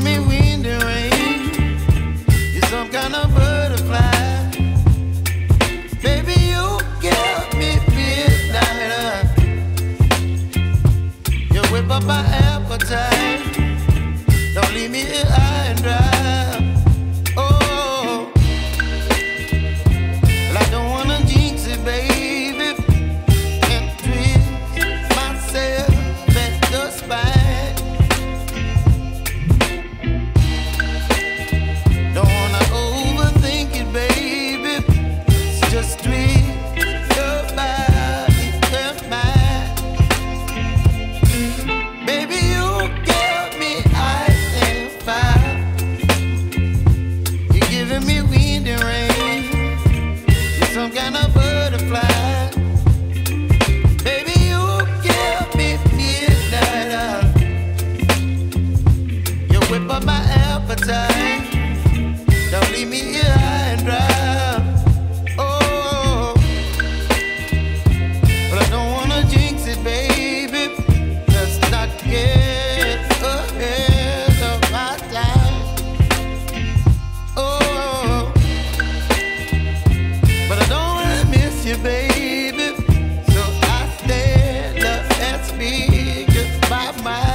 Give me wind and rain. You're some kind of butterfly. Baby, you give me midnight. You whip up my appetite. Don't leave me here high and dry. Don't leave me here high and dry. Oh, but I don't wanna jinx it, baby. Let's not get ahead of my time. Oh, but I don't wanna miss you, baby. So I stand up and speak just my mind.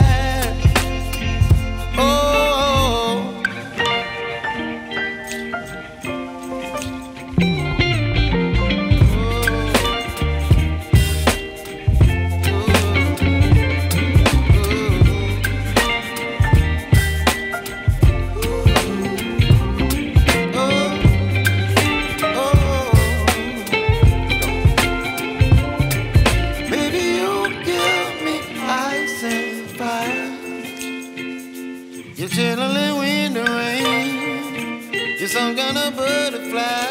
You're chilling when the rain. You're some kind of butterfly.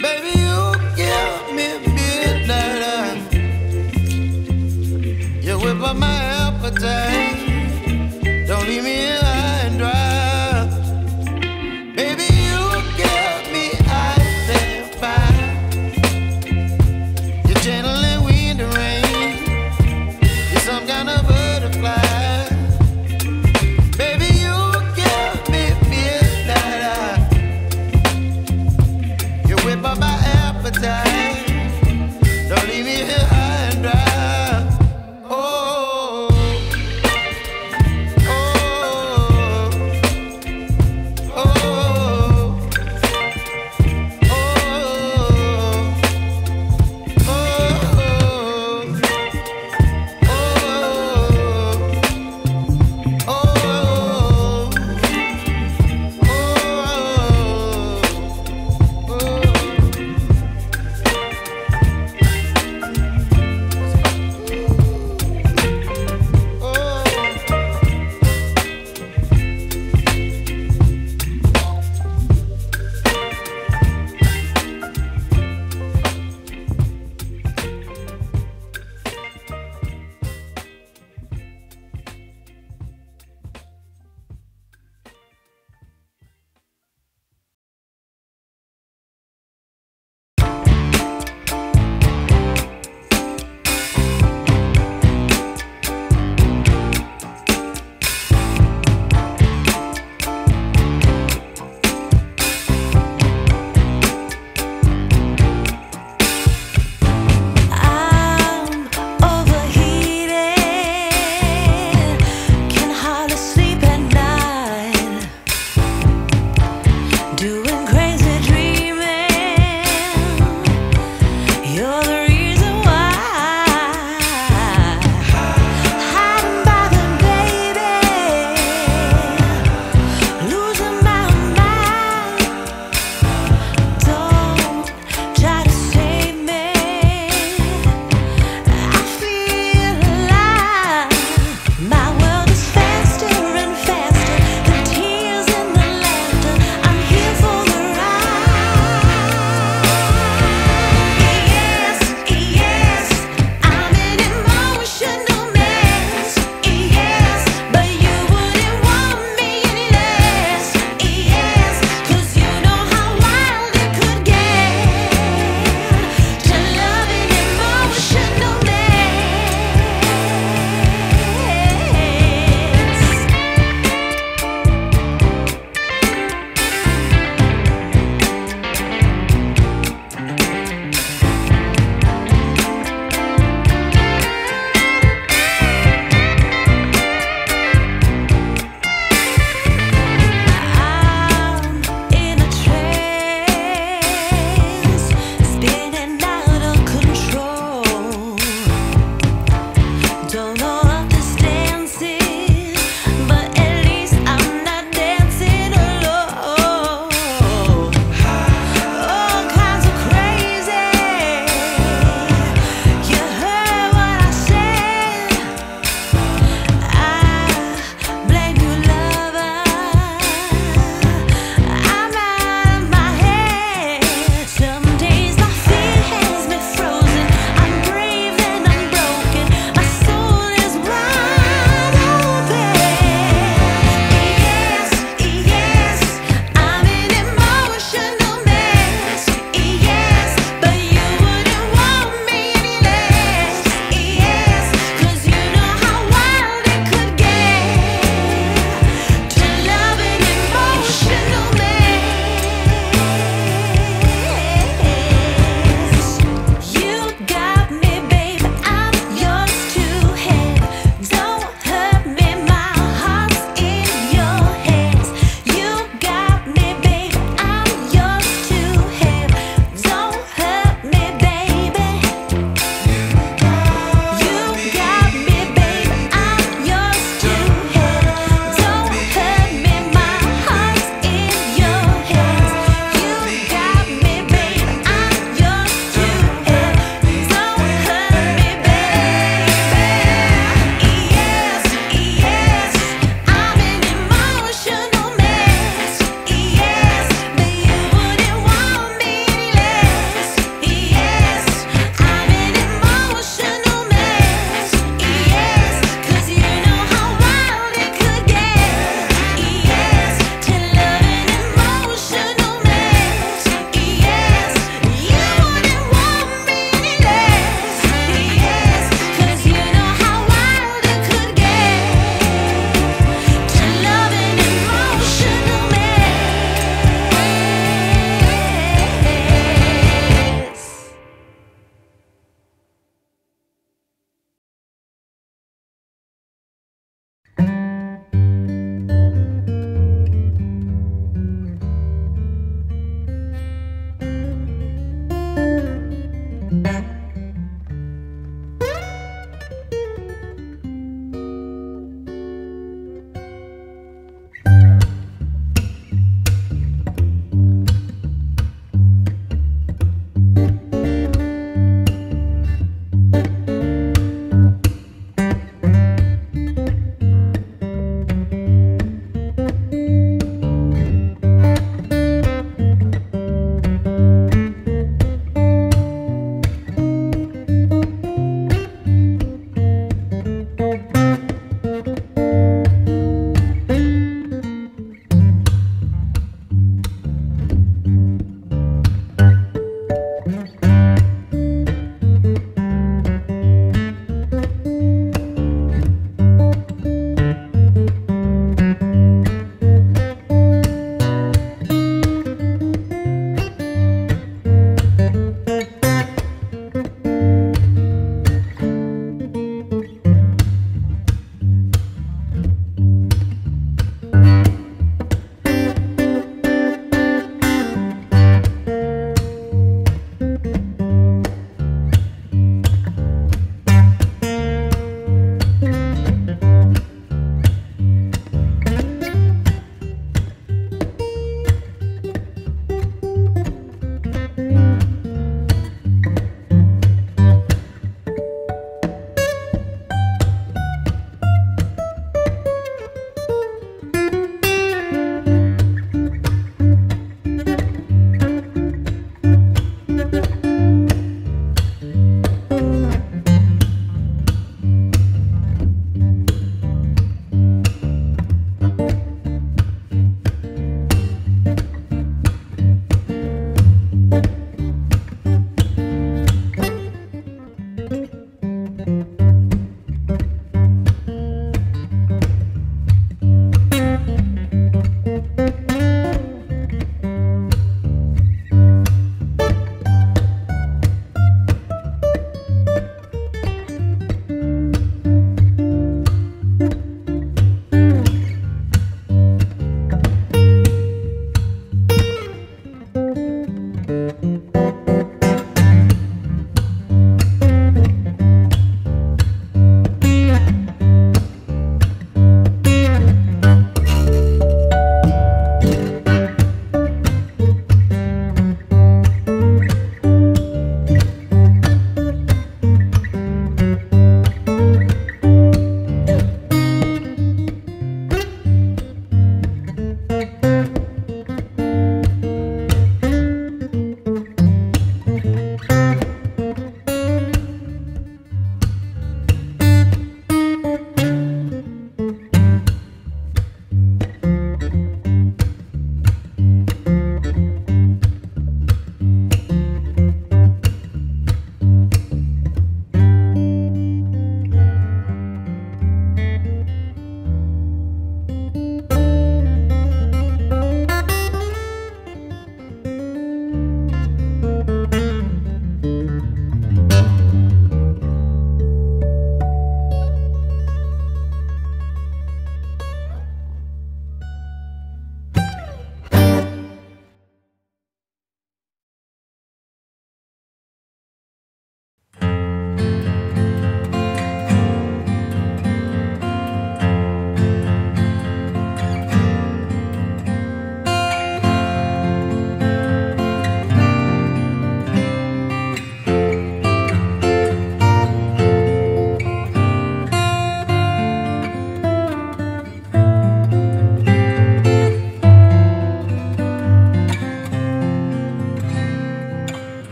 Baby, you give me midnight. You whip up my appetite. Don't leave me